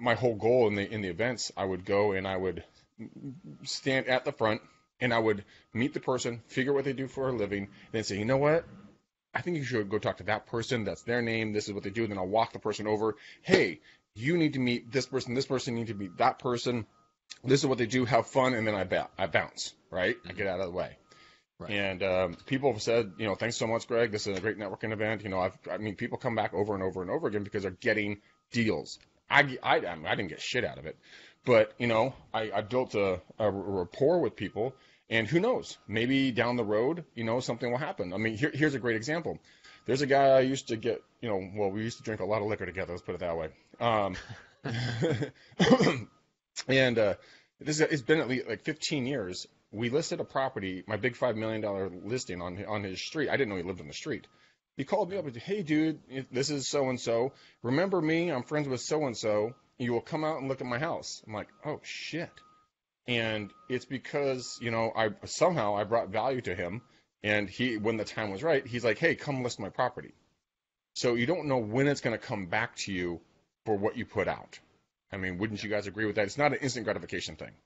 my whole goal in the events, I would go and I would stand at the front and I would meet the person, figure out what they do for a living, and then say, you know what? I think you should go talk to that person. That's their name. This is what they do. And then I'll walk the person over. Hey, you need to meet this person. This person needs to meet that person. This is what they do. Have fun. And then I bounce, right? Mm-hmm. I get out of the way. Right. And people have said, you know, thanks so much, Greg. This is a great networking event. You know, I mean, people come back over and over and over again because they're getting deals. I didn't get shit out of it. But, you know, I built a rapport with people. And who knows, maybe down the road, you know, something will happen. I mean, here's a great example. There's a guy I used to get, you know, well, we used to drink a lot of liquor together. Let's put it that way. And it's been at least like 15 years. We listed a property, my big $5 million listing on his street. I didn't know he lived on the street. He called me up and said, hey, dude, this is so-and-so. Remember me? I'm friends with so-and-so. You will come out and look at my house. I'm like, oh, shit. And it's because, you know, I somehow brought value to him, and he, when the time was right, he's like, hey, come list my property. So you don't know when it's going to come back to you for what you put out. I mean, wouldn't you guys agree with that? It's not an instant gratification thing.